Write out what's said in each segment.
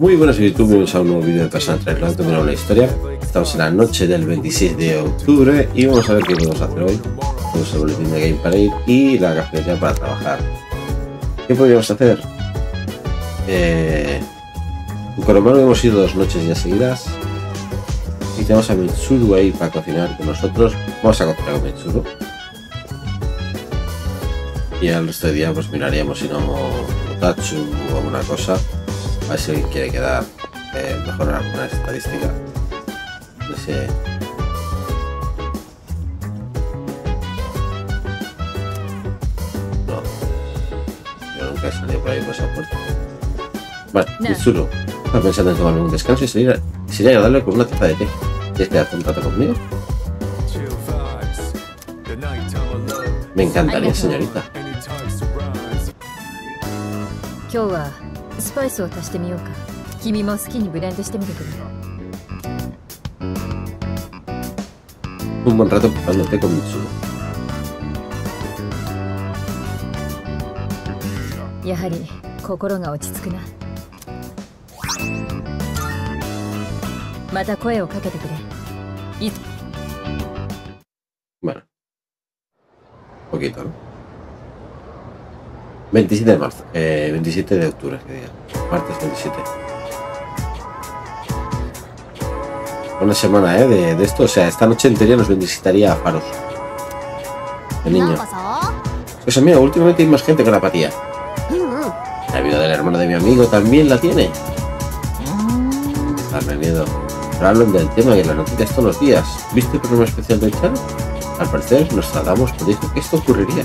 Muy buenas a YouTube, bienvenidos a un nuevo vídeo de Persona 3 Reload, que la historia. Estamos en la noche del 26 de octubre y vamos a ver qué podemos hacer hoy. Vamos a ver el boletín de game para ir y la cafetería para trabajar. ¿Qué podríamos hacer? Con Romano hemos ido 2 noches ya seguidas. Y tenemos a Mitsuru ahí para cocinar con nosotros. Vamos a cocinar con Mitsuru. Y al resto de día pues miraríamos si no Tachu o alguna cosa. A ver si alguien quiere quedar, mejorar alguna estadística. No sé. No. Yo nunca he salido por ahí por esa puerta. Vale, Mitsuru. Estaba pensando en tomar un descanso y sería agradable con una taza de té. ¿Quieres quedarte un rato conmigo? Me encantaría, señorita. Un buen rato preparándote con Mitsuru. Bueno, un poquito, ¿no? 27 de marzo, 27 de octubre, que día. Martes 27. Una semana, de esto. O sea, esta noche en teoría nos visitaría a Faros. El niño. Pues amigo, últimamente hay más gente con apatía. La vida del hermano de mi amigo también la tiene. Darme miedo. Pero hablan del tema y en las noticias todos los días. ¿Viste el programa especial del chat? Al parecer nos tardamos, pero dijo que esto ocurriría.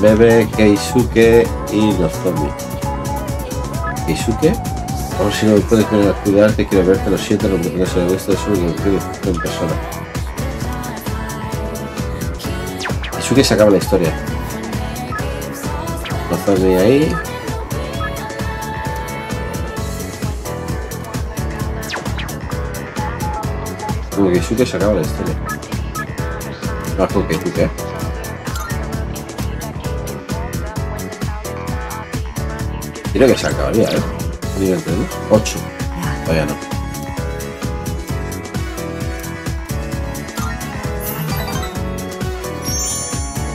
Bebe, Keisuke y los zombies. ¿Keisuke? Vamos, si no me puedes poner a cuidar, que quiero ver que lo siento, no me se de esto, es solo que en persona. Keisuke se acaba la historia. Los zombies ahí. Como Keisuke se acaba la historia. Bajo Keisuke. Creo que se acabaría, Nivel 3, 8. Todavía no.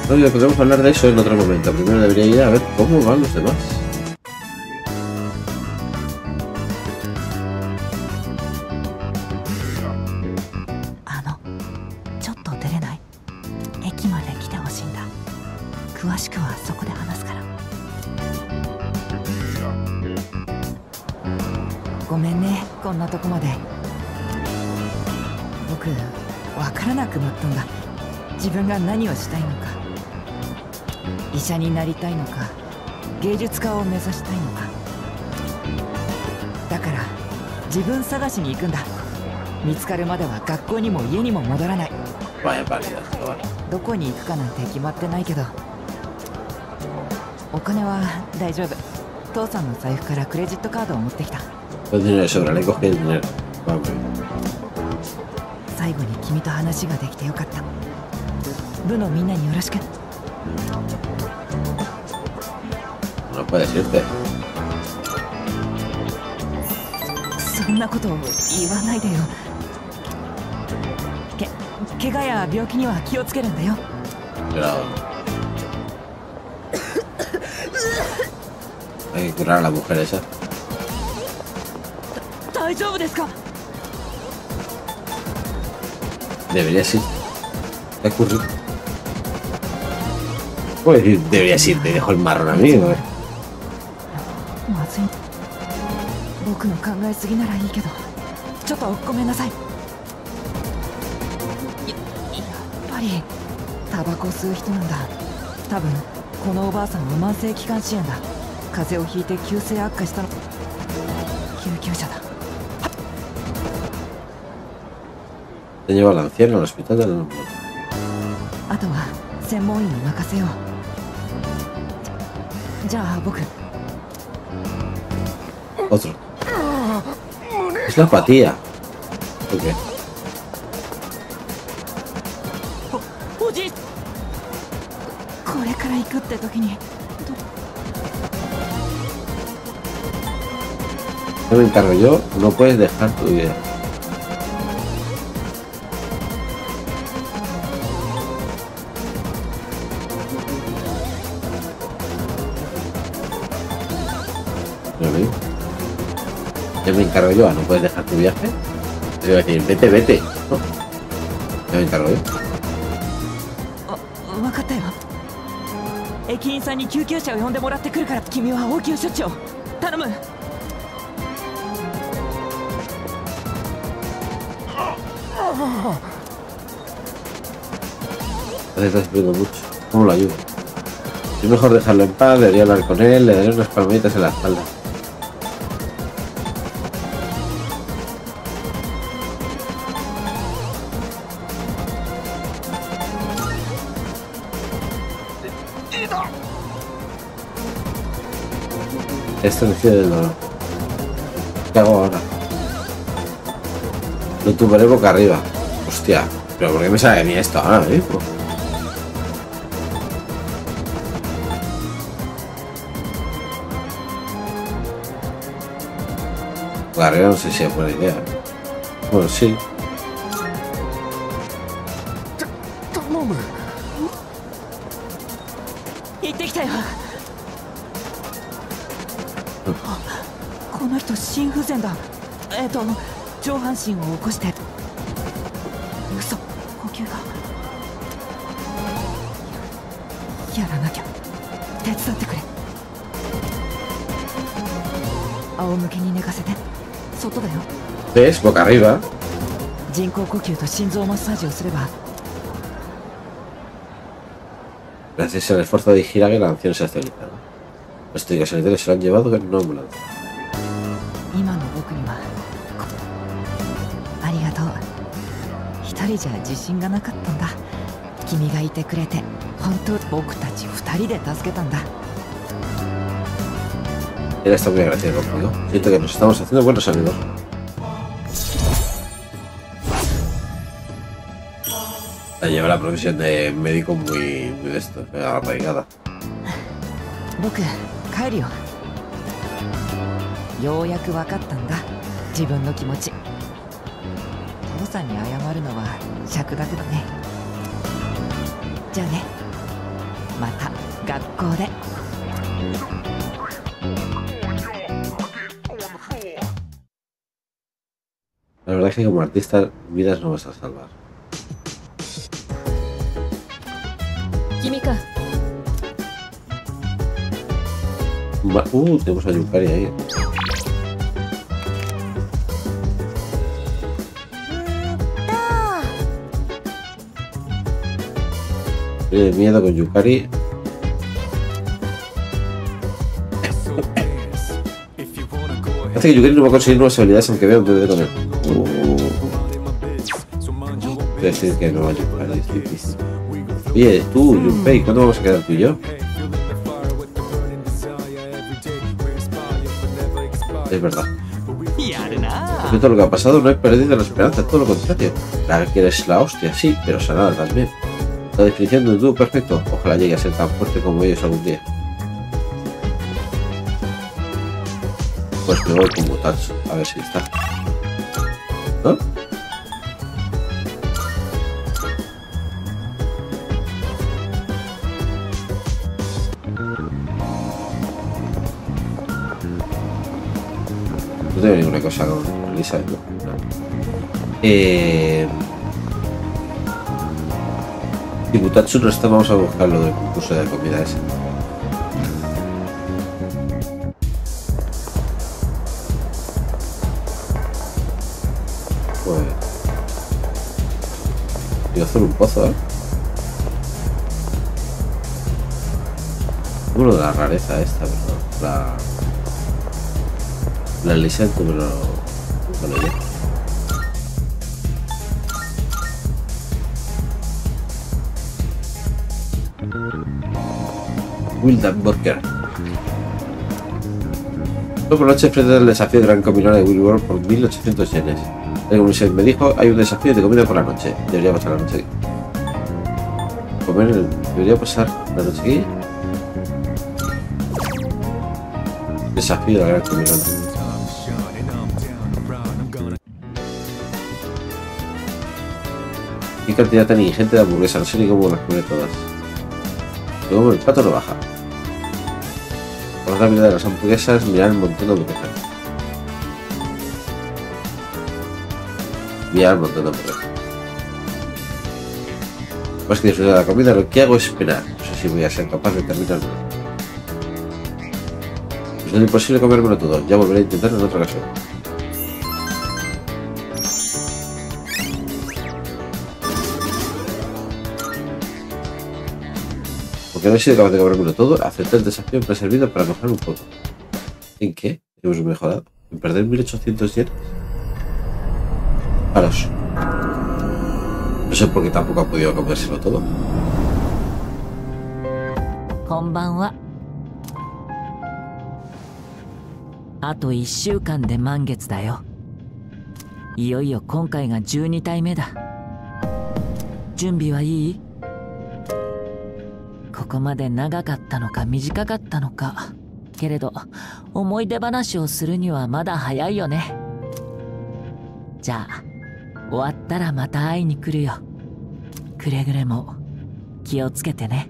No, ya podemos hablar de eso en otro momento. Primero debería ir a ver cómo van los demás. Vaya pálida, chaval. El dinero de sobra, le cogí el dinero. Vamos. No puedes irte. Claro. Hay que curar a la mujer esa. Deberías ir. ¿Qué ha ocurrido? Pues deberías ir, te dejo el marrón amigo, Te llevo al anciano al hospital de la noche. Otro. Es la apatía. No me encargo yo, no puedes dejar tu idea. Yo me encargo yo, no puedes dejar tu viaje. Te voy a decir, vete, vete. No. Yo me encargo yo. Te estás pidiendo mucho. ¿Cómo lo ayudo? Es mejor dejarlo en paz, debería hablar con él, le daré unas palmaditas en la espalda. Esto me del dolor. ¿Qué hago ahora? Lo tumbaré boca arriba. Hostia, pero ¿por qué me sale de mí esto ahora mismo? Boca arriba no sé si es buena idea. Bueno, sí. ¿Ves? Boca arriba. Gracias al esfuerzo de Hiraga, la canción se ha estabilizado. Los técnicos sanitarios se lo han llevado en una ambulancia. Él está muy agradecido conmigo. Siento que nos estamos haciendo buenos amigos. La lleva la profesión de médico muy de esto, arraigada. La verdad es que como artista vidas no vas a salvar. Química. Tenemos a Yukari ahí. De miedo con Yukari. Parece que Yukari no va a conseguir nuevas habilidades aunque vea un bebé con él. Decir que no va a Yukari. Oye, tú, Junpei, ¿cuándo vamos a quedar tú y yo? Es verdad. Porque todo lo que ha pasado no he perdido la esperanza, todo lo contrario. La que eres la hostia, sí, pero sanada también. La definición de un dúo perfecto, ojalá llegue a ser tan fuerte como ellos algún día. Pues me voy con Tachu, a ver si está. ¿No? No tengo ninguna cosa con Elizabeth, no. Y Tachu no está, vamos a buscar lo del concurso de la comida ese. Pues... quiero hacer un pozo, ¿eh? Uno de la rareza esta, pero no. La Elizabeth, pero no... Bueno, ya. Wildenburger. Por noche enfrenta el desafío de gran combinado de Wilbur por 1800 yenes. El comercial me dijo, hay un desafío de comida por la noche. Debería pasar la noche aquí. Debería pasar la noche aquí. Desafío de la gran comida. Qué cantidad tan ingente de hamburguesas, no sé ni cómo las comer todas. Luego el plato no baja. Por la mirada de las hamburguesas, mirar el montón de hamburguesas. Mirar el montón de hamburguesas. Más que disfrutar de la comida, lo que hago es esperar. No sé si voy a ser capaz de terminarlo. Es imposible comérmelo todo, ya volveré a intentarlo en otra ocasión. Que no he sido capaz de cobrármelo todo, acepté el desafío que me ha servido para mejorar un poco. ¿En qué? Hemos mejorado. ¿En perder 1800 yenes? Paros. No sé por qué tampoco ha podido comérselo todo. Konbanwa. Ato 1 shukan de mangetsu da yo. Iyoiyo konkai ga 12 taime da. Junbi wa ii? ここまで長かったのか短かったのかけれど思い出話をするにはまだ早いよねじゃあ終わったらまた会いに来るよくれぐれも気をつけてね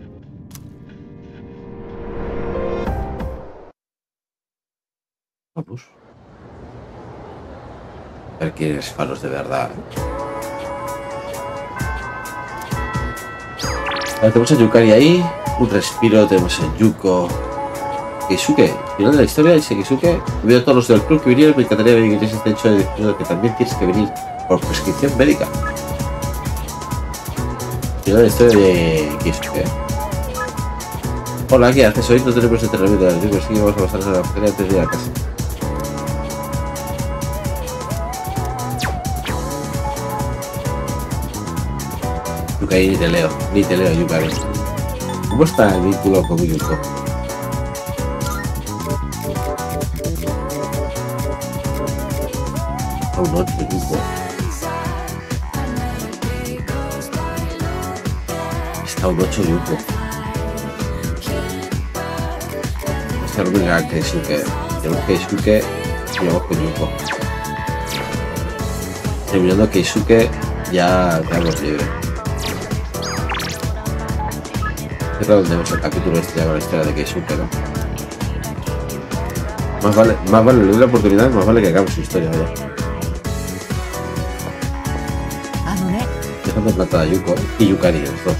あっ Tenemos a Yukari ahí, un respiro, tenemos a Yuko, Keisuke, final de la historia, dice Keisuke, veo a todos los del club que vinieron, me encantaría venir a este hecho de que también tienes que venir por prescripción médica. Final de la historia de Keisuke. Hola, ¿qué haces hoy? No tenemos entrenamiento de las mismas, así que vamos a pasar a la feria antes de ir a casa. Yukari, ni te leo, Yukari. ¿Cómo está el vínculo con Yuko? Oh, no, Yuko. Está un 8 Yuko. Está un gran Keisuke. Tenemos Keisuke y vamos con Yuko. Terminando Keisuke, ya quedamos libres. Donde vemos el capítulo este con la historia de Keisuke, ¿no? Más vale, le doy la oportunidad, más vale que acabe su historia, vaya. Dejando plantada a Yuko y Yukari, los dos.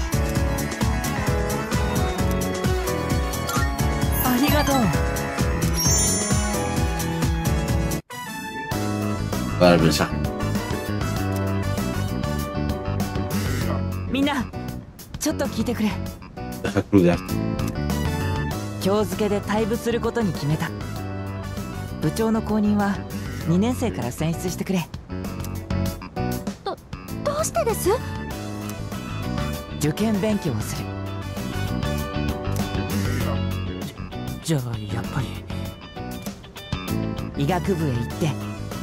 Para el mensaje. Mina, chotto kite kure. 今日付で退部することに決めた部長の後任は2年生から選出してくれどうしてです受験勉強をするじゃあやっぱり医学部へ行って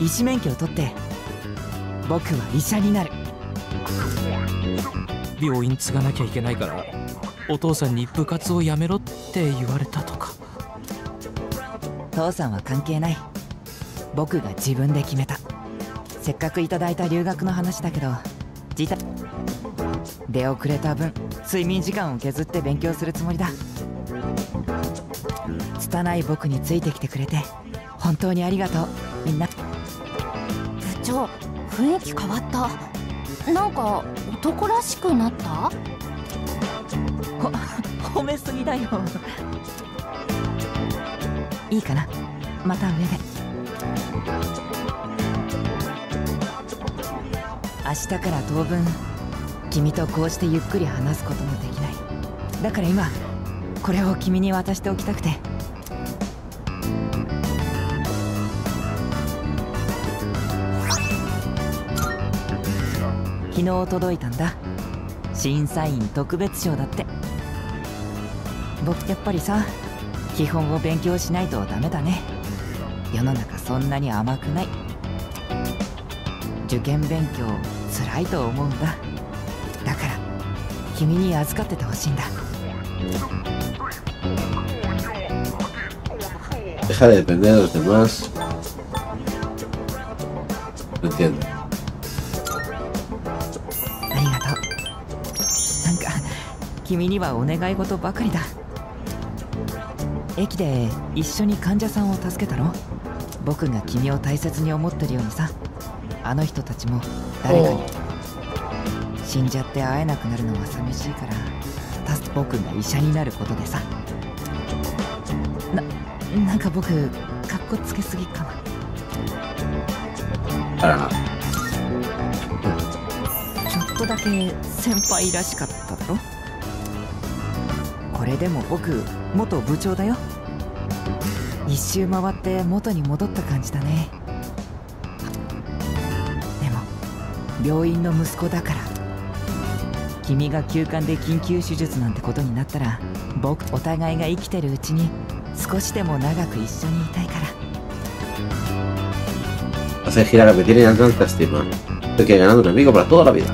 医師免許を取って僕は医者になる病院継がなきゃいけないからお父さんに部活をやめろって言われたとか父さんは関係ない僕が自分で決めたせっかくいただいた留学の話だけど出遅れた分睡眠時間を削って勉強するつもりだ拙い僕についてきてくれて本当にありがとうみんな部長雰囲気変わったなんか男らしくなった褒めすぎだよいいかなまた上で明日から当分君とこうしてゆっくり話すこともできないだから今これを君に渡しておきたくて昨日届いたんだ審査員特別賞だって僕やっぱりさ基本を勉強しないとダメだね世の中そんなに甘くない受験勉強つらいと思うんだ。だから君に預かっててほしいんだ。Deja de depender de los demás. No entiendo. ありがとう。なんか君にはお願い事ばかりだ。駅で一緒に患者さんを助けたろ。僕が君を大切に思ってるようにさ。あの人たちも誰かに死んじゃって会えなくなるのは寂しいから僕が医者になることでさ。なんか僕カッコつけすぎかな。あらちょっとだけ先輩らしかっただろ。これでも僕元部長だよ。一周回って元に戻った感じだね。でも病院の息子だから君が急患で緊急手術なんてことになったら僕お互いが生きてるうちに少しでも長く一緒にいたいから。Hacer Hiraga me tiene tanta estima que he ganado un amigo para toda la vida.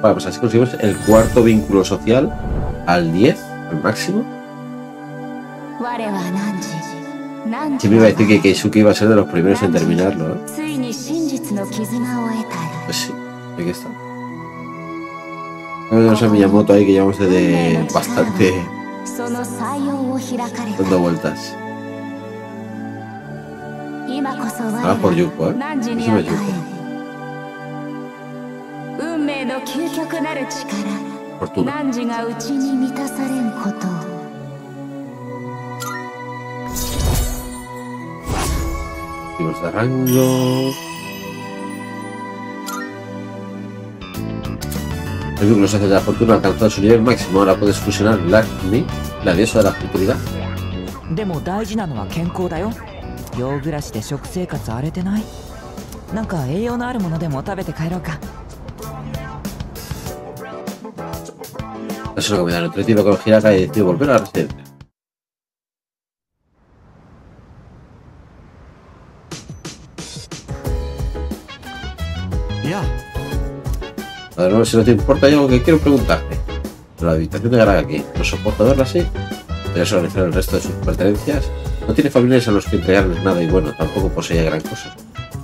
Vale, pues así conseguimos el cuarto vínculo social al 10, al máximo. Siempre iba a decir que Keisuke iba a ser de los primeros en terminarlo, ¿eh? Pues sí, aquí está. Vamos a Miyamoto ahí que llevamos desde bastante dando vueltas. Ah, por Yuko, ¿eh? Eso me Yuko. Fortuna. De rango. El vínculo social de la fortuna ha alcanzado su nivel máximo. Ahora puedes fusionar Lacmi, la diosa de la fertilidad. Es una comida nutritiva con Hiraga y decidió volver a la residencia. No, si no te importa, hay algo que quiero preguntarte. La habitación de Aragaki no soporta verla así. Podrías organizar el resto de sus pertenencias. No tiene familiares a los que entregarles nada y bueno, tampoco posee gran cosa.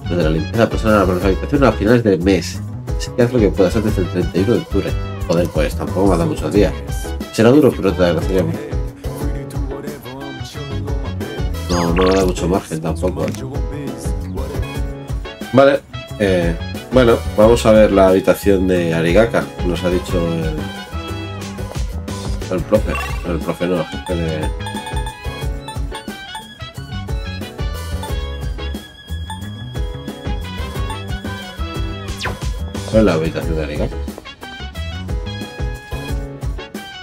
Desde la limpieza personal a la habitación a finales del mes. Así que haz lo que puedas antes del 31 de octubre. Joder, pues tampoco me da muchos días. Será duro, pero te agradecería mucho. No me da mucho margen tampoco. Vale, Bueno, vamos a ver la habitación de Aragaki, nos ha dicho el jefe de... ¿Cuál es la habitación de Aragaki?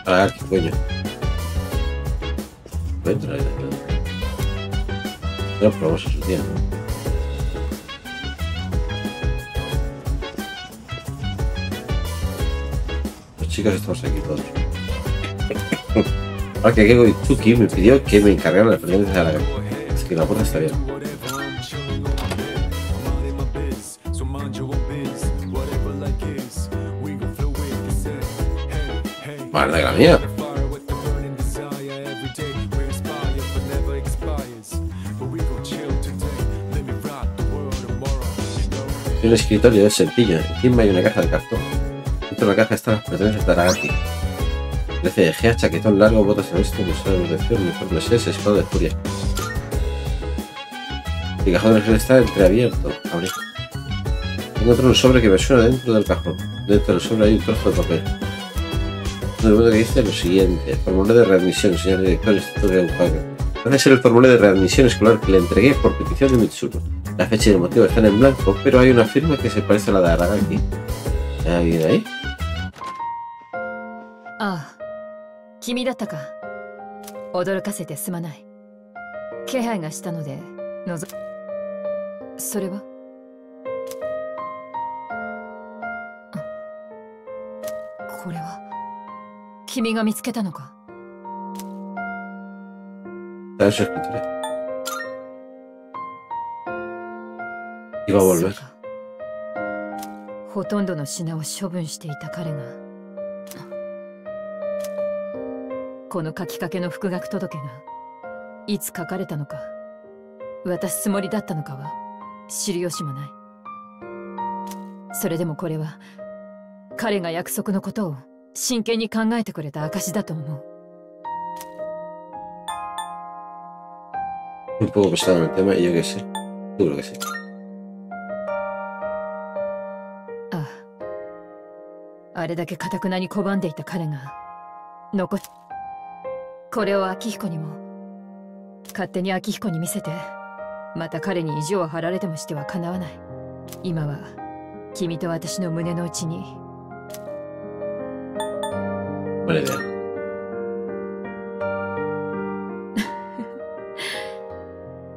Aragaki, coño. No entra en la habitación. No probamos a su tía. Chicos, estamos aquí todos. Ahora que Gego Itsuki me pidió que me encargara la experiencia de Aragaki. Es que la puerta está bien. Madre la mía. El escritorio es sencillo. Encima hay una caja de cartón. En la caja están las pertenencias de Aragaki. Lece de gea, chaquetón largo, botas de vestido, museo de protección, uniforme 6, escudo de furia. El cajón del gel está entreabierto. Abrí. Encuentro un sobre que me suena dentro del cajón. Dentro del sobre hay un trozo de papel. Un documento que dice lo siguiente. Formulario de readmisión, señor director, Instituto de Eucaria. Gracias al formulario de readmisión escolar que le entregué por petición de Mitsuru. La fecha y el motivo están en blanco, pero hay una firma que se parece a la de Aragaki. ¿Hay alguien ahí? Iba a volver. ほとんどの品を処分していた彼がこの書きかけの復学届がいつ書かれたのか渡すつもりだったのかは知る由もない。それでもこれは彼が約束のことを真剣に考えてくれた証だと思う。Un poco pesado en el tema y yo qué sé. Yo creo que sí. Ah. あれだけ堅くなに拒んでいた彼が残っこれを明彦にも勝手に明彦に見せてまた彼に意地を張られてもしてはかなわない。今は君と私の胸の内に。これで。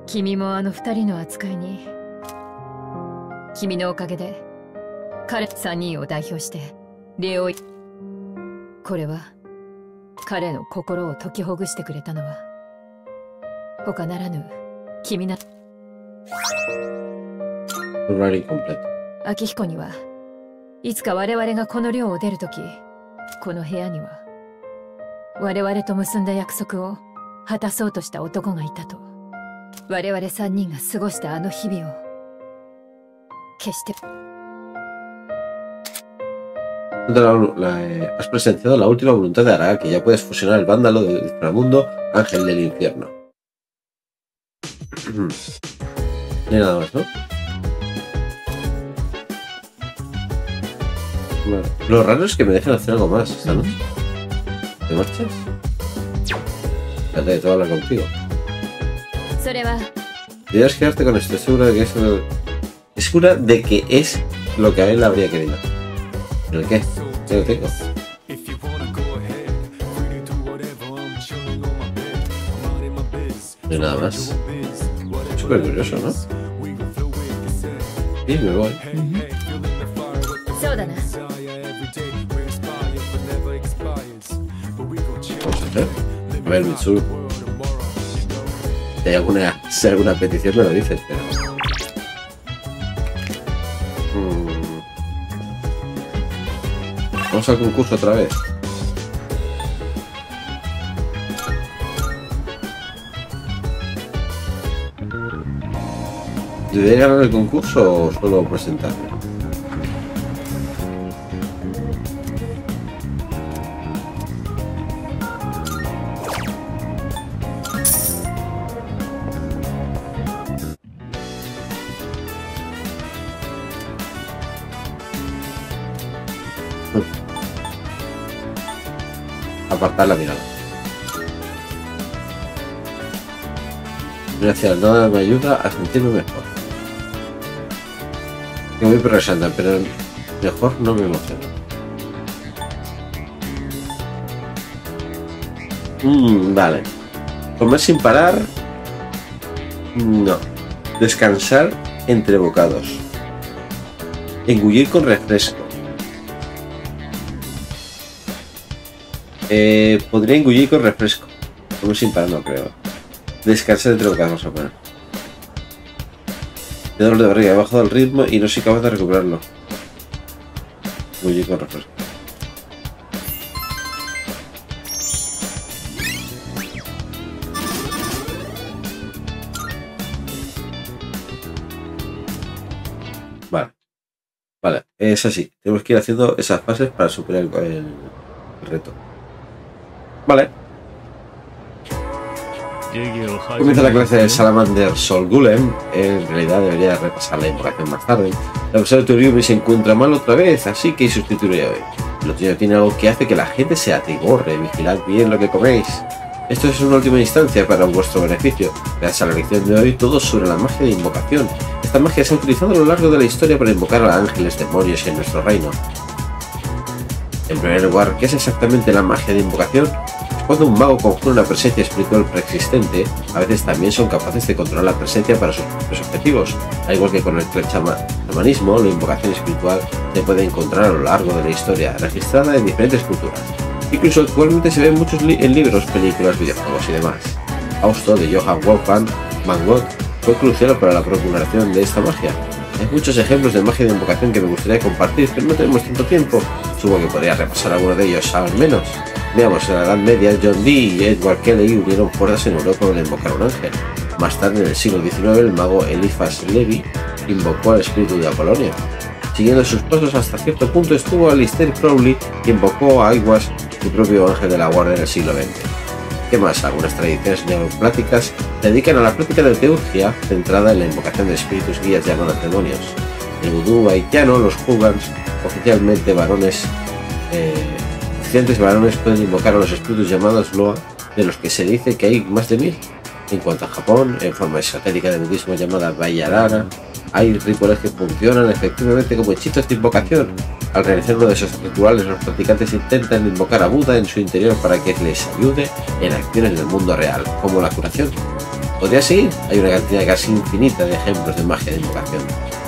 君もあの二人の扱いに君のおかげで彼三人を代表して礼をこれは彼の心を解きほぐしてくれたのは他ならぬ君な秋彦にはいつか我々がこの寮を出るときこの部屋には我々と結んだ約束を果たそうとした男がいたと我々三人が過ごしたあの日々を決して has presenciado la última voluntad de Aragaki. Ya puedes fusionar el vándalo del inframundo, ángel del infierno. No hay nada más, ¿no? Bueno, lo raro es que me dejen hacer algo más esta noche. ¿Te marchas? Trata de todo hablar contigo. Debes quedarte con esto, seguro de que es lo... segura de que es lo que a él habría querido. ¿Pero el qué? Yo lo tengo. No nada más. Súper curioso, ¿no? Y me voy. Vamos a ver. A ver, Mitsuru. Si hay alguna, petición me lo dices, pero... Vamos al concurso otra vez. ¿Debería ganar el concurso o solo presentarme? Apartar la mirada. Gracias, nada me ayuda a sentirme mejor. Que voy progresando, pero mejor no me emociono. Vale. Comer sin parar. No. Descansar entre bocados. Engullir con refresco. Podría engullir con refresco. Como sin parar, no creo. Descansar entre bocados, vamos a poner. De dolor de barriga, he bajado el ritmo y no soy capaz de recuperarlo. Engullir con refresco. Vale. Vale, es así. Tenemos que ir haciendo esas fases para superar el reto. Vale. Comienza la clase de Salamander Sol Golem. En realidad debería repasar la información más tarde. La profesora Teurgia se encuentra mal otra vez, así que sustituiré hoy. Lo tuyo tiene algo que hace que la gente se atigorre. Vigilad bien lo que coméis. Esto es una última instancia para vuestro beneficio. Gracias a la lección de hoy, todo sobre la magia de invocación. Esta magia se ha utilizado a lo largo de la historia para invocar a ángeles, demonios en nuestro reino. En primer lugar, ¿qué es exactamente la magia de invocación? Cuando un mago conjura una presencia espiritual preexistente, a veces también son capaces de controlar la presencia para sus propios objetivos. Al igual que con el chamanismo, la invocación espiritual se puede encontrar a lo largo de la historia, registrada en diferentes culturas. Incluso actualmente se ve mucho en libros, películas, videojuegos y demás. Fausto de Johann Wolfgang van Gogh fue crucial para la procuración de esta magia. Hay muchos ejemplos de magia de invocación que me gustaría compartir, pero no tenemos tanto tiempo. Supongo que podría repasar alguno de ellos, al menos. Veamos, en la Edad Media, John Dee y Edward Kelly unieron fuerzas en Europa para invocar a un ángel. Más tarde, en el siglo XIX, el mago Éliphas Lévi invocó al espíritu de Apolonia. Siguiendo sus pasos hasta cierto punto estuvo Aleister Crowley, que invocó a Aiwass, su propio ángel de la guardia, en el siglo XX. ¿Qué más? Algunas tradiciones neopláticas se dedican a la práctica de Teurgia, centrada en la invocación de espíritus guías llamados demonios. El vudú haitiano, los Hugans, oficiantes varones pueden invocar a los espíritus llamados Loa, de los que se dice que hay más de 1000. En cuanto a Japón, en forma esotérica de budismo llamada Bayarara, hay rituales que funcionan efectivamente como hechizos de invocación. Al realizar uno de esos rituales, los practicantes intentan invocar a Buda en su interior para que les ayude en acciones del mundo real, como la curación. ¿Podría seguir? Hay una cantidad casi infinita de ejemplos de magia de invocación.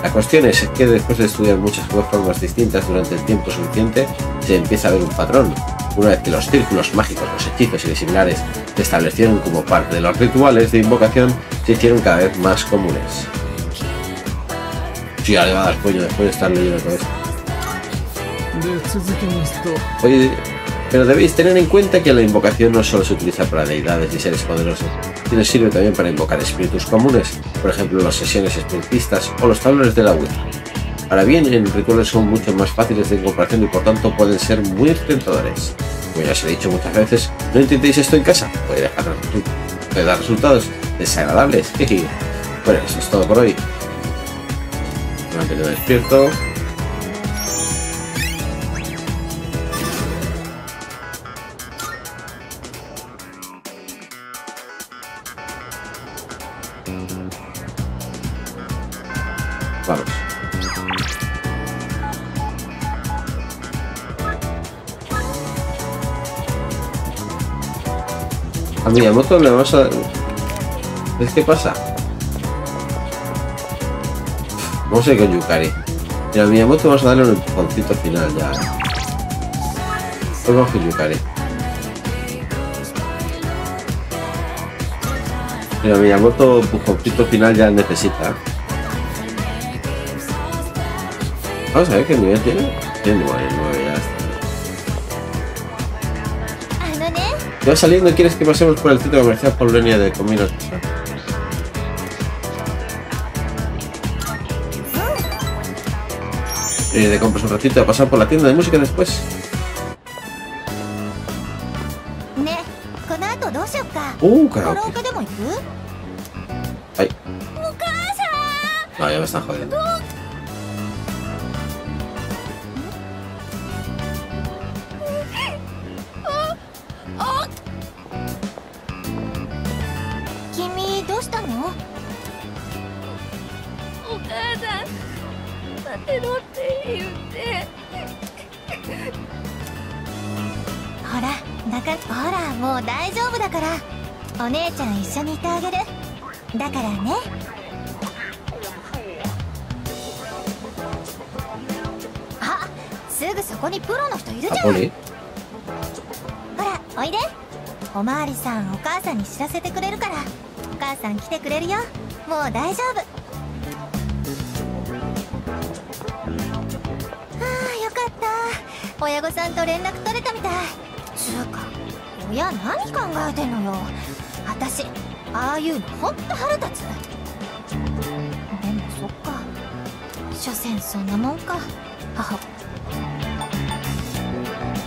La cuestión es que después de estudiar muchas formas distintas durante el tiempo suficiente, se empieza a ver un patrón. Una vez que los círculos mágicos, los hechizos y los similares se establecieron como parte de los rituales de invocación, se hicieron cada vez más comunes. Ya le va a dar coño después de estar leyendo todo esto. Oye, pero debéis tener en cuenta que la invocación no solo se utiliza para deidades y seres poderosos, sino sirve también para invocar espíritus comunes, por ejemplo las sesiones espiritistas o los tableros de la Ouija. Ahora bien, en rituales son mucho más fáciles de incorporación y por tanto pueden ser muy tentadores. Como ya os he dicho muchas veces, no intentéis esto en casa, puede dar resultados desagradables. Bueno, eso es todo por hoy. Me han tenido despierto. Vamos. A Miyamoto le vamos a... ¿Ves qué pasa? Vamos a ir con Yukari. Y a Miyamoto vamos a darle un empujoncito final ya. Pues vamos con Yukari. Pero Miyamoto empujoncito final ya necesita. Vamos a ver qué nivel tiene. Tiene 9, ya está. ¿Te vas saliendo y quieres que pasemos por el centro comercial Apolonia de Cominos? De compras un ratito, a pasar por la tienda de música después. Karaoke. Ay. No, ya me están jodiendo.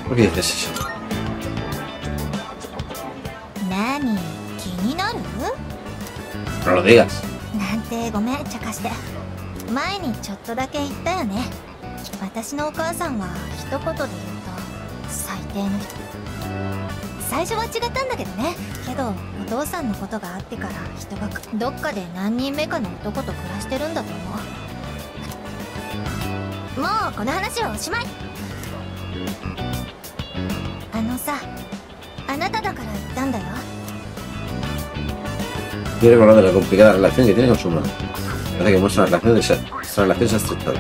¿Por qué dices eso? No lo digas. Quiero hablar de la complicada relación que tiene con su madre. Parece que muestra una relación desastrada.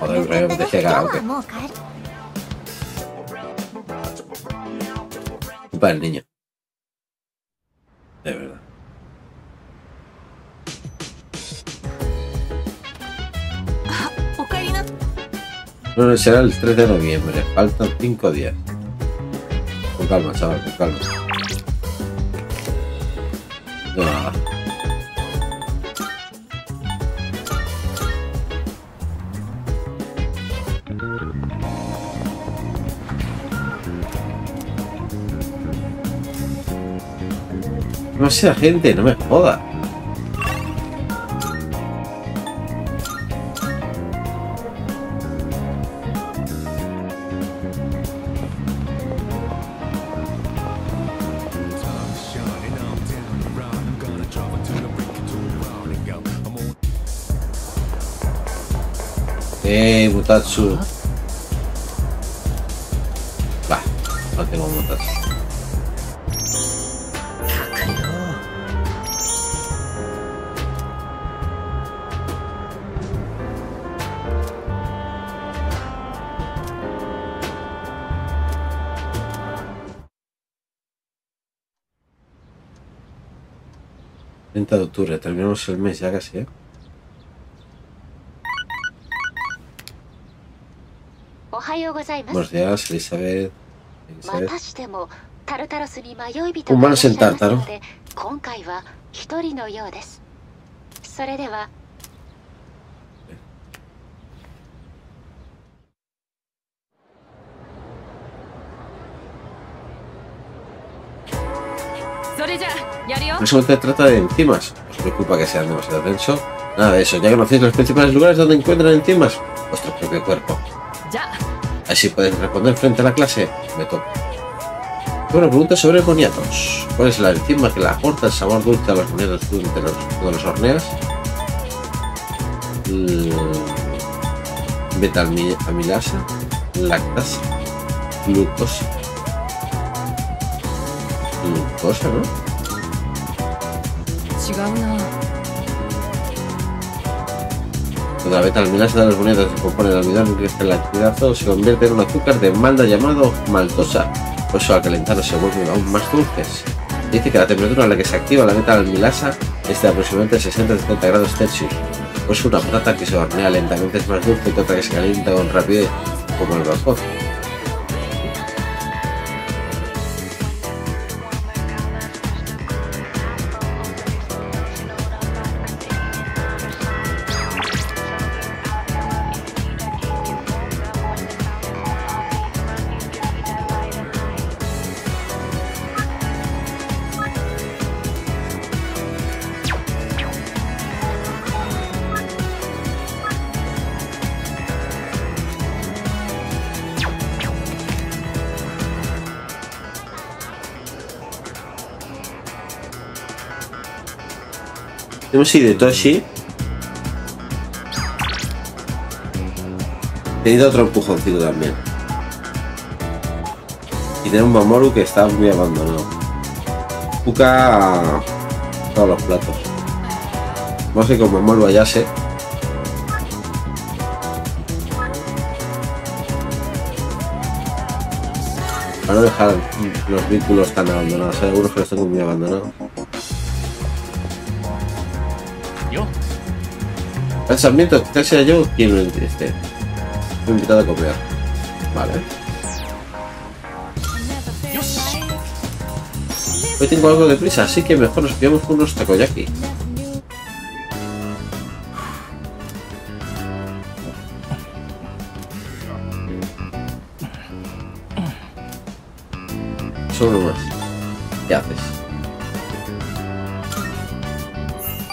Joder, me dejé karaoke. culpa del niño. De verdad. Bueno, será el 3 de noviembre. Faltan 5 días. Con calma, chaval, con calma. Ah. No sea gente, no me joda. Tachu. Va, no tengo notas. Venta de octubre, terminamos el mes ya casi, ¿eh? Buenos días, Elizabeth. Humanos en Tártaro. No solo se trata de enzimas. Os preocupa que sean demasiado denso. Nada de eso, ya conocéis los principales lugares donde encuentran enzimas. Vuestro propio cuerpo. Así podéis responder frente a la clase. Me toca. Bueno, pregunta sobre boniatos. ¿Cuál es la enzima que le aporta el sabor dulce a los boniatos durante los horneos? Beta-amilasa, lactasa, glucosa. Glucosa, ¿no? La beta-almilasa de los boniatos que componen el almidón que crece en la actividad o se convierte en un azúcar de malta llamado maltosa, por eso al calentarlo se vuelven aún más dulces. Dice que la temperatura a la que se activa la beta-almilasa es de aproximadamente 60-70 grados Celsius, pues una patata que se hornea lentamente es más dulce que otra que se calienta con rapidez, como el vapor. Tenemos Hidetoshi. Tenía otro empujoncito también. Y tenemos Mamoru que está muy abandonado. Fuuka todos los platos. Vamos a ir con Mamoru a Yase. Para no dejar los vínculos tan abandonados. Hay algunos que los tengo muy abandonados. Pensamiento, quizás sea yo quien lo esté. Fui invitado a comer. Vale. Hoy tengo algo de prisa, así que mejor nos pillamos con unos takoyaki. Solo más. ¿Qué haces?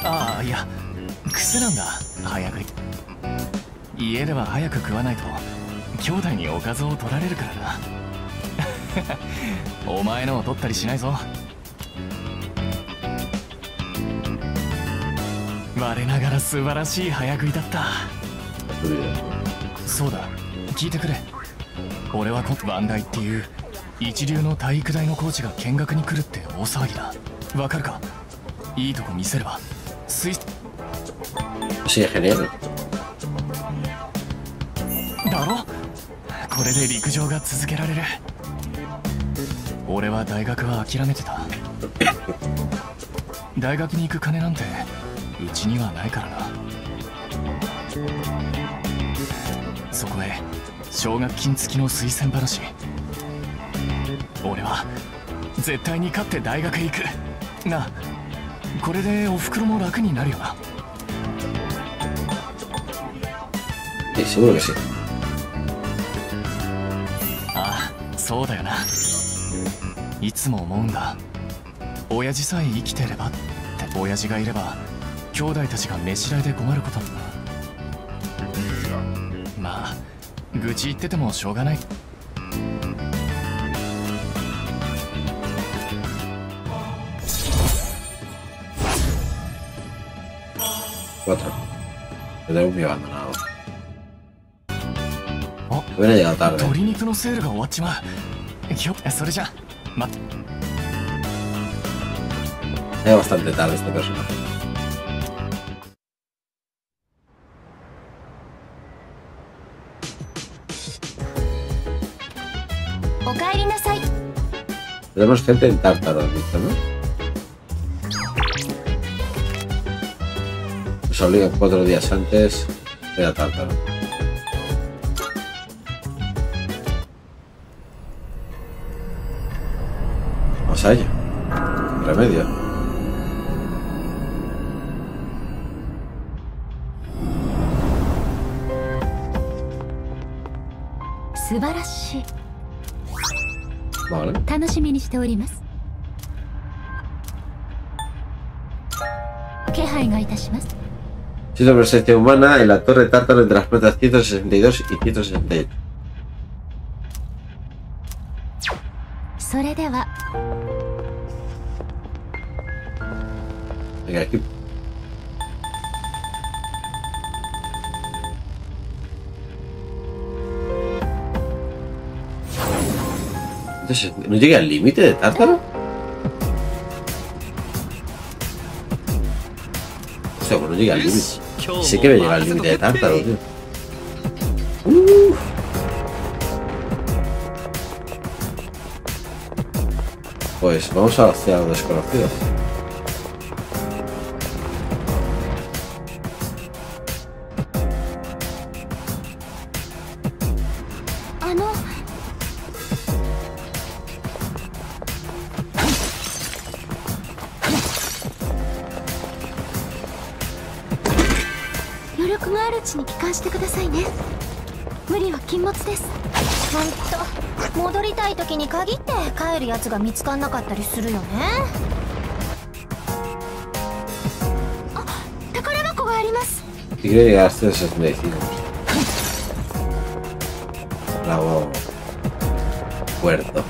Ah, ya. ¿Qué? Sí, es genial. 俺は大学は諦めてた。大学に行く金なんてうちにはないからな。そこへ奨学金付きの推薦話。俺は絶対に勝って大学へ行く。なあ、これでお袋も楽になるよな。Seguro que sí. Ah, そうだよな。いつも思うんだ。親父さえ生きてればって。親父がいれば兄弟たちが飯代で困ることもな。まあ愚痴言っててもしょうがない。鶏肉のセールが終わっちまう。それじゃ待って。Es bastante tarde este personaje. Tenemos gente en Tártaro, ¿has visto, no? Nos obligan 4 días antes de ir a Tártaro. Vamos a ello. Remedio. Vale. Siendo presencia humana en la torre Tártaro entre las plantas 162 y 168. Venga, aquí. ¿No llegué al límite de Tártaro? O sea, pues no llegué al límite. Sí que me llega al límite de Tártaro, tío. Pues vamos hacia lo desconocido. Si quiero llegar hasta 65. Bravo. Puerto.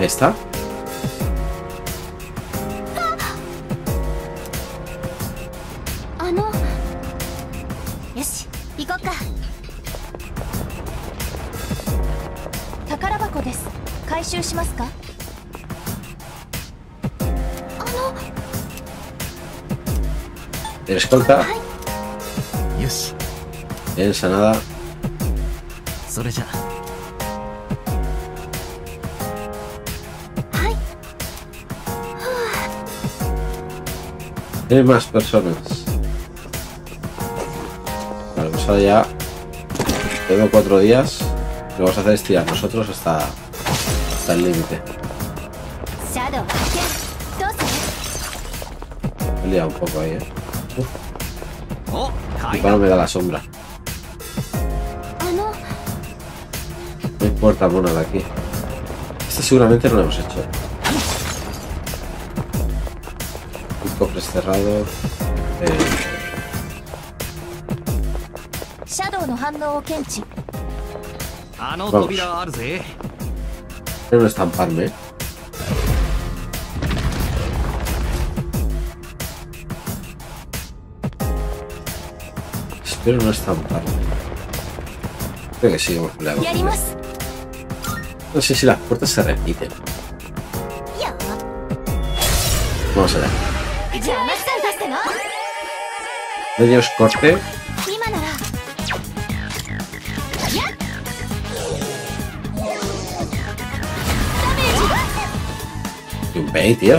¿Está? Escolta. Ensanada. Hay más personas. pasar ya. Tengo 4 días. Lo que vamos a hacer es tirar nosotros hasta el límite. Me he liado un poco ahí, ¿eh? El palo me da la sombra. No importa, bueno, de aquí. Este seguramente no lo hemos hecho. Un cofre cerrado. Vamos. Quiero estamparme. Espero no estamparme. Creo que sí, hemos peleado. No sé si las puertas se repiten. Vamos allá. Medios corte. Junpei, tío.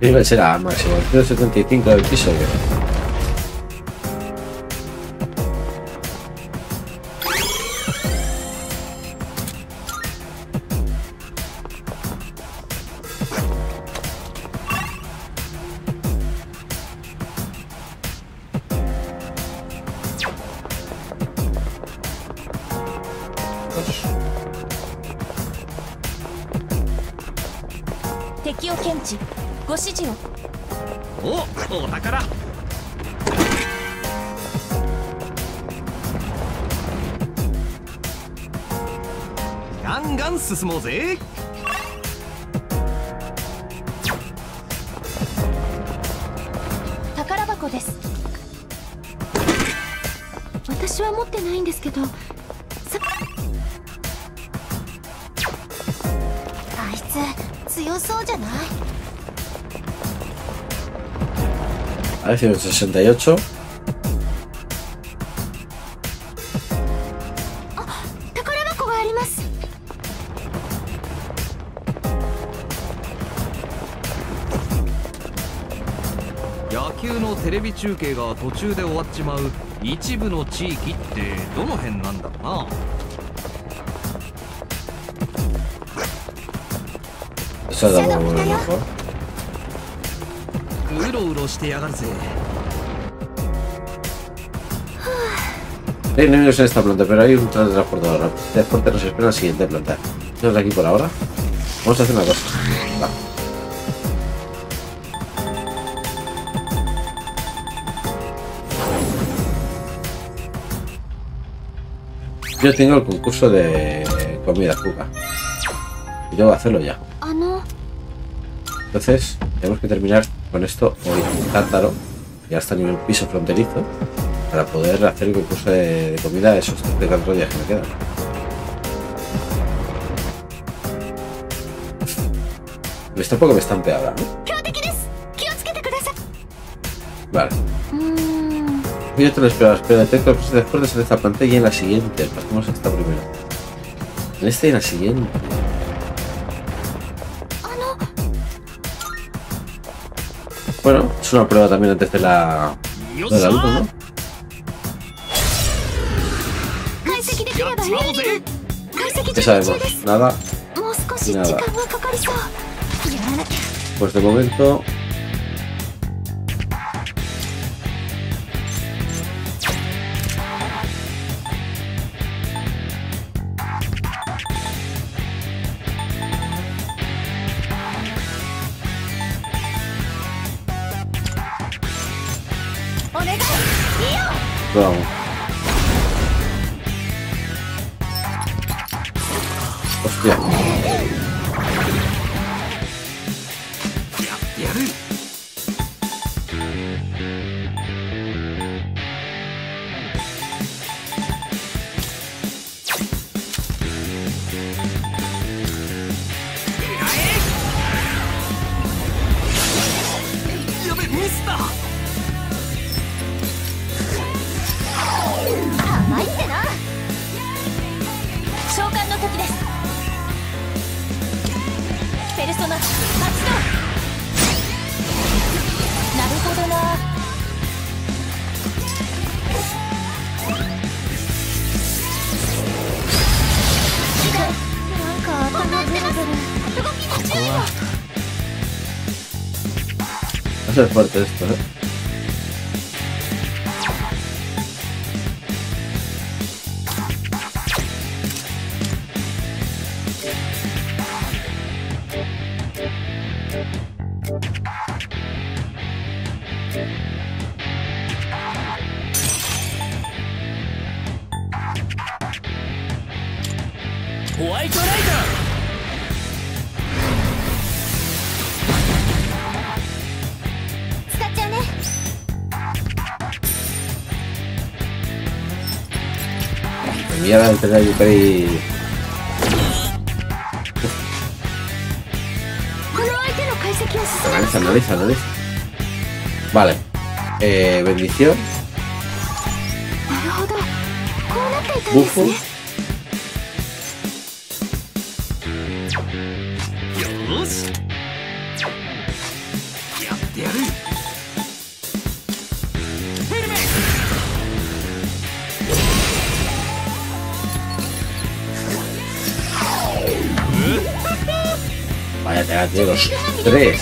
Nivel será máximo, 175 del piso. A ver, 168. 球のテレビ中継が途中で終わっちまう一部の地域ってどの辺なんだろうな。うろうろしてやがるぜ。Hay enemigos en esta planta, pero hay un transportador. El transporte nos espera en la siguiente planta. ¿No es aquí por ahora? Vamos a hacer una cosa. Va. Yo tengo el concurso de comida Fuuka. Y debo hacerlo ya. Entonces, tenemos que terminar con esto hoy. Tártaro. Ya está en el piso fronterizo. Para poder hacer el concurso de comida esos 4 días que me quedan. Está un poco me estampea ahora, ¿no? Vale. Yo te lo espero, detecto después de esta pantalla y en la siguiente. Pasamos a esta primera. En esta y en la siguiente. Bueno, es una prueba también antes de la luz, ¿no? ¿Qué sabemos? Nada. Nada. Pues de momento. Vamos. Hostia. Va a ser fuerte esto, ¿eh? Y ahora entré a Yukari. Analiza. Vale. Bendición. Bufo. De los 3.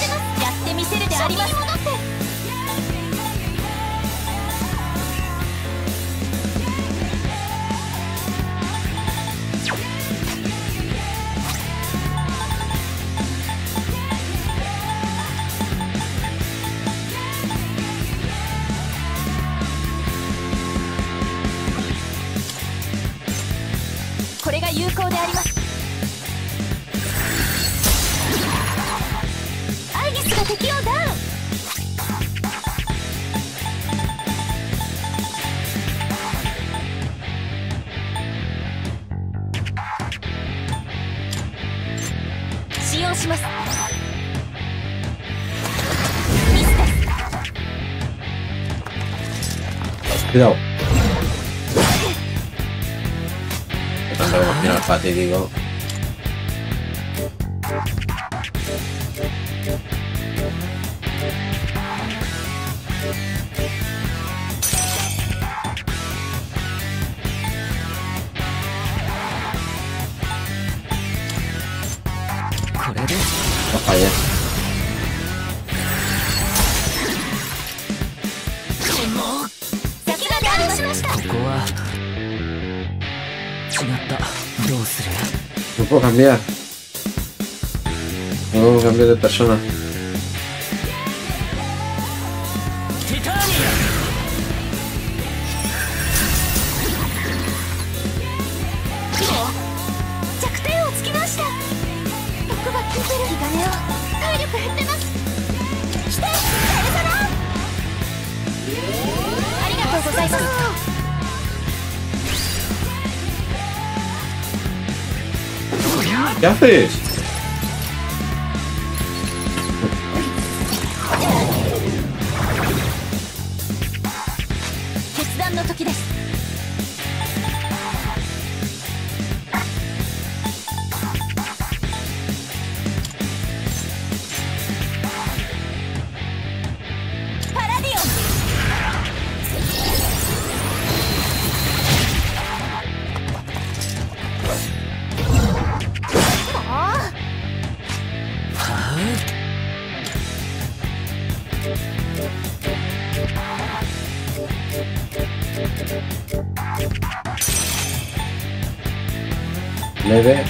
Cuidado. Estás algo final fatídico. vaya. No puedo cambiar. No puedo cambiar de persona. ¿Qué haces? Leve. No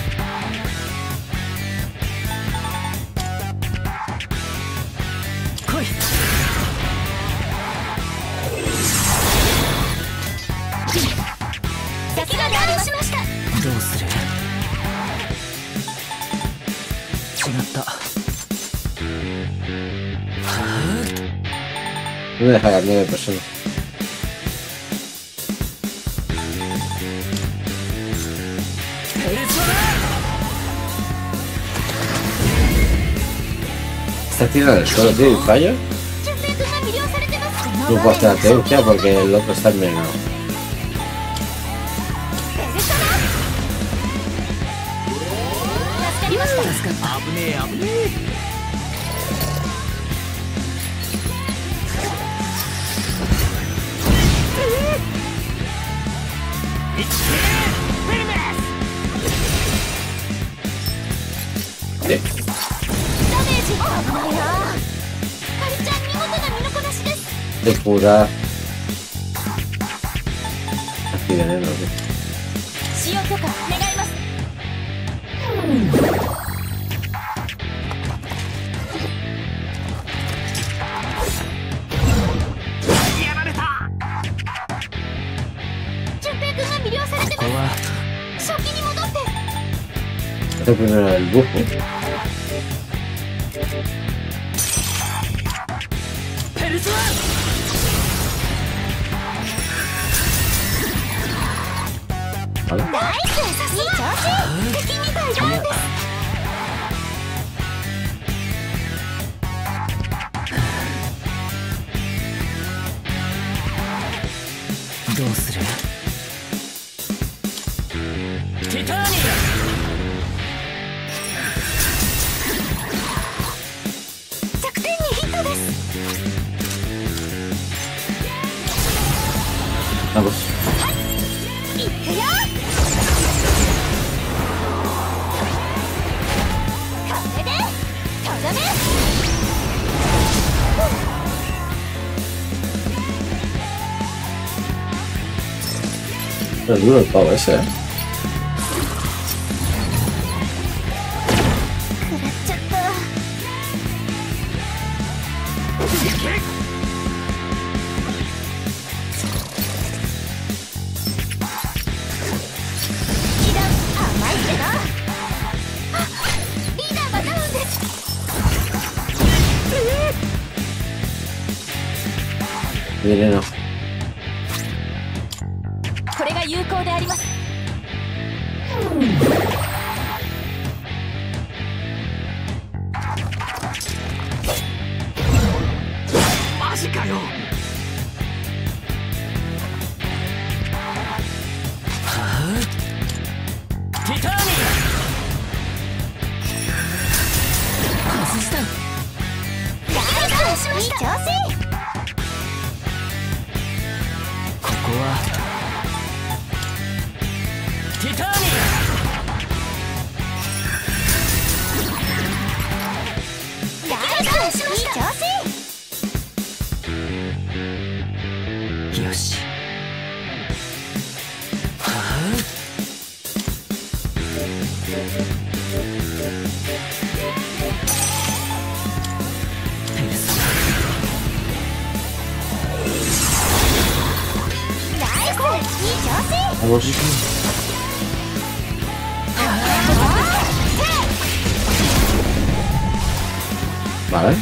me deja cambiar de persona. Esta tira del suelo, tío, y falla. No puedo hacer la Teurgia porque el otro está envenenado. De pura aquí veneno, este primero el bufo. Es duro el pavo ese, ¿eh? Vale.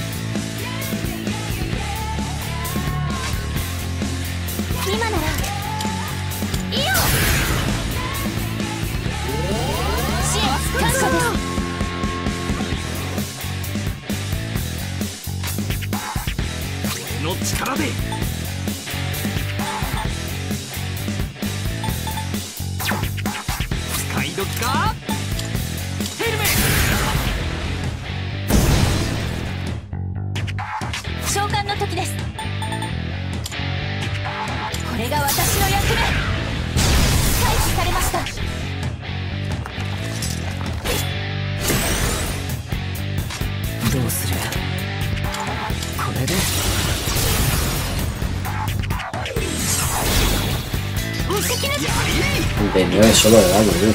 Venía de solo de daño, tío.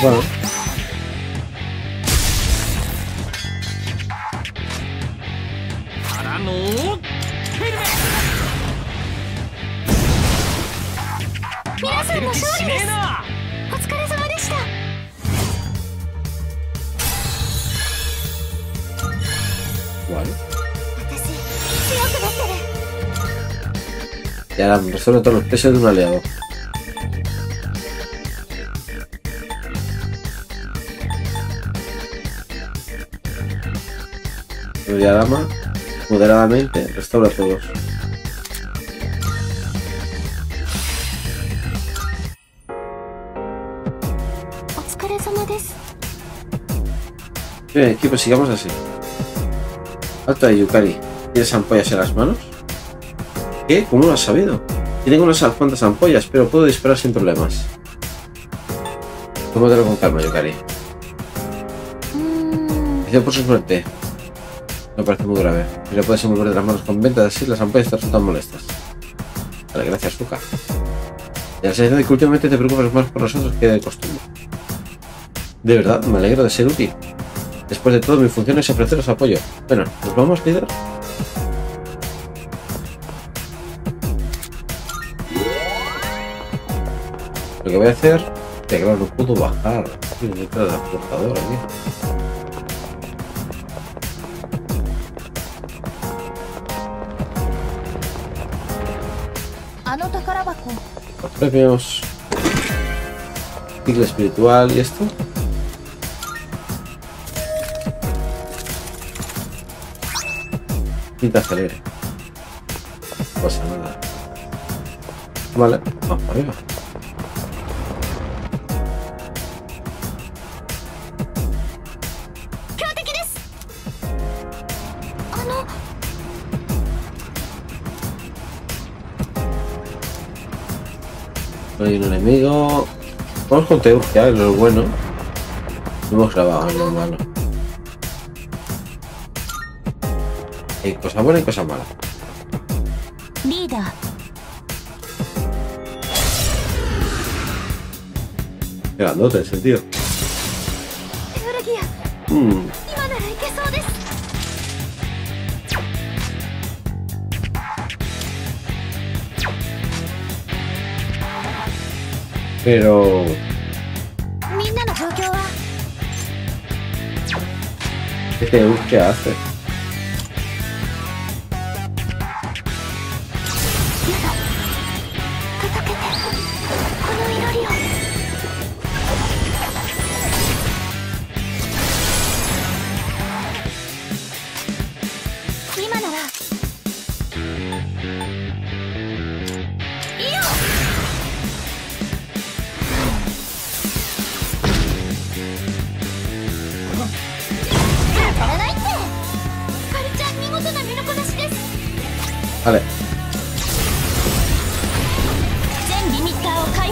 Bueno. Vale. Y ahora resuelve todos los pesos de un aliado. Diarama moderadamente restaura todos. Bien, equipo, sigamos así. Alto de Yukari. ¿Tienes ampollas en las manos? ¿Qué? ¿Cómo lo has sabido? Yo tengo unas cuantas ampollas, pero puedo disparar sin problemas. Tómatelo con calma, Yukari. Gracias por su suerte. No parece muy grave. Si le puedes envolver las manos con ventas así, las ampollas te resultan molestas. Vale, gracias, Fuuka. Y la sensación de que últimamente te preocupas más por nosotros que de costumbre. De verdad, me alegro de ser útil. Después de todo, mi función es ofreceros apoyo. Bueno, ¿nos vamos, líder? Lo que voy a hacer... Que claro, no puedo bajar. Estoy detrás de la portadora, tío. Los premios, ciclo espiritual y esto. Pinta alegre. No pasa nada. Vale, vamos arriba. Hay un enemigo. Vamos con Teurgia, lo bueno. Lo hemos grabado, lo malo. Hay cosas buenas y cosas malas. Qué grandote ese tío. Pero... ¿Este bus qué hace?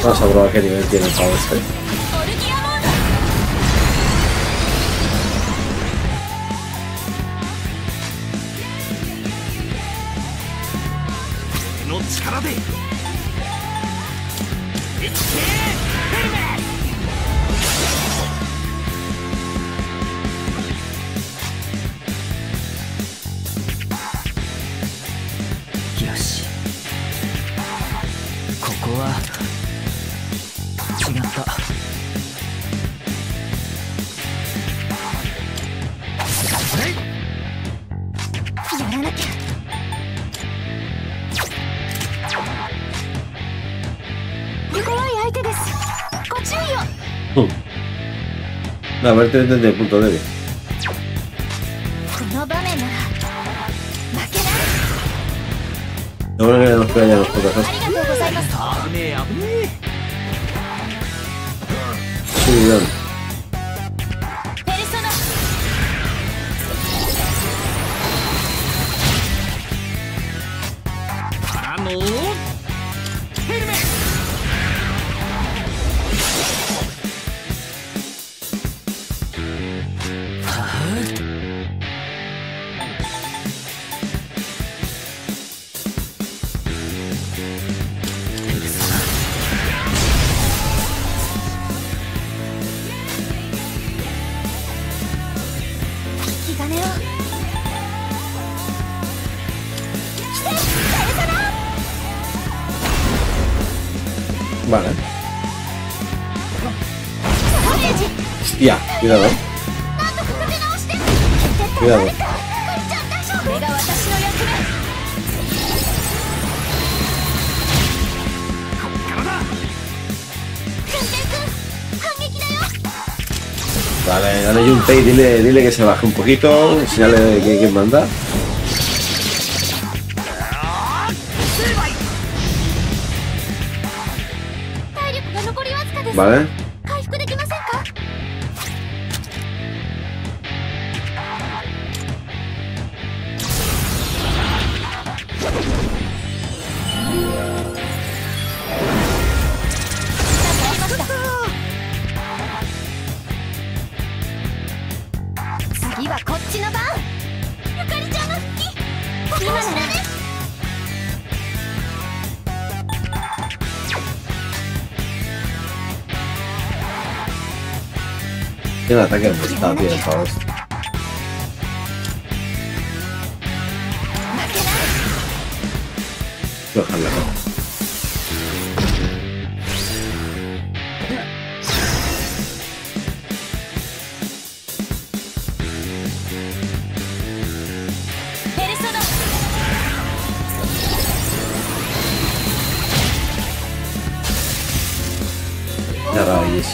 Vamos a probar qué nivel tiene el pavo este. A ver, desde el punto débil. No creo que nos quedan los putazos. Subidón. Vale. Hostia, cuidado. Cuidado. Vale, dale Junpei, dile que se baje un poquito, enseñale que manda. Vale. Tiene ataque de voluntad, tío, por favor. Bajarla, ¿no? Ya raíz.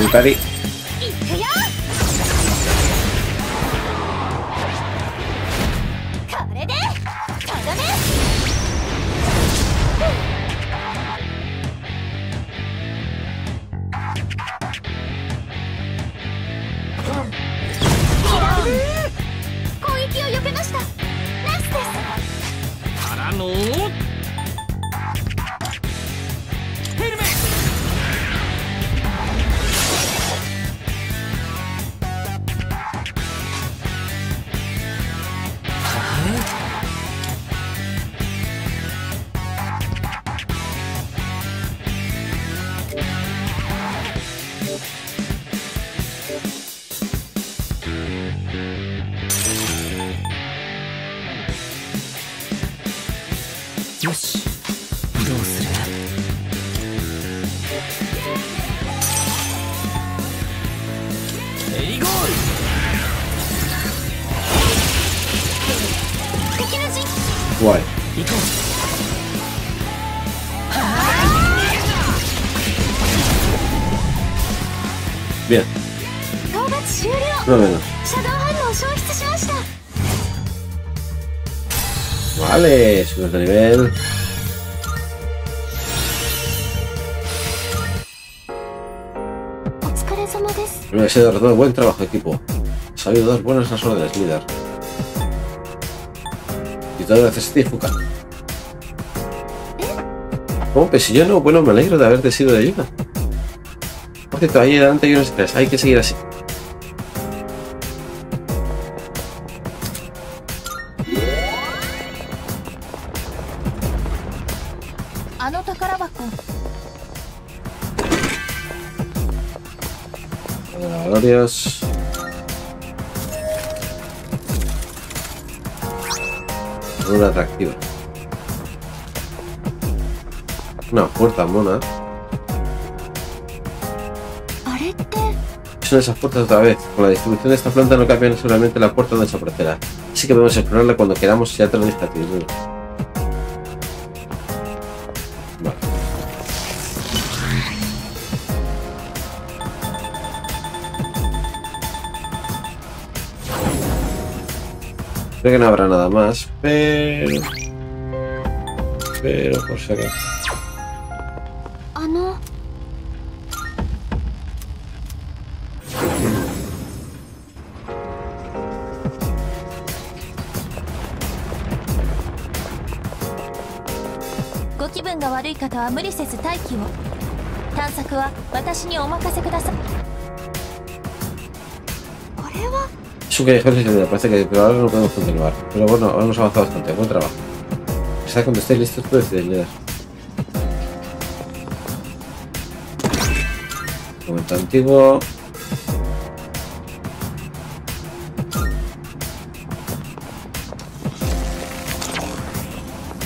Yukari. Guay. Bien. No menos. Vale, subimos de nivel. Me ha sido todo buen trabajo, equipo. Ha habido dos buenas las órdenes, líder. Y todo gracias a ti, Fuuka. Oh, pues si yo no, bueno, me alegro de haberte sido de ayuda. Por cierto, ahí adelante hay unas estrellas, hay que seguir así. Adiós. Una atractiva. Una puerta mona. Son esas puertas otra vez. Con la distribución de esta planta no cambian seguramente la puerta donde desaparecerá. Así que podemos explorarla cuando queramos si atrás de esta tierra. Creo que no habrá nada más, pero por si acaso. Ah, no. Es un callejón sin salida, parece que por ahora no podemos continuar. Pero bueno, ahora hemos avanzado bastante, buen trabajo. Quizá cuando estéis listos puedes decidir. Momento antiguo.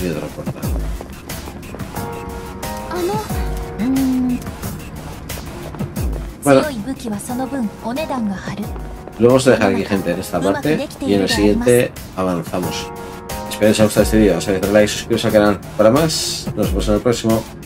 Y otra puerta. Bueno. Lo vamos a dejar aquí, gente, en esta parte, y en el siguiente avanzamos. Espero que os haya gustado este vídeo, os hagáis like, suscribiros al canal para más. Nos vemos en el próximo.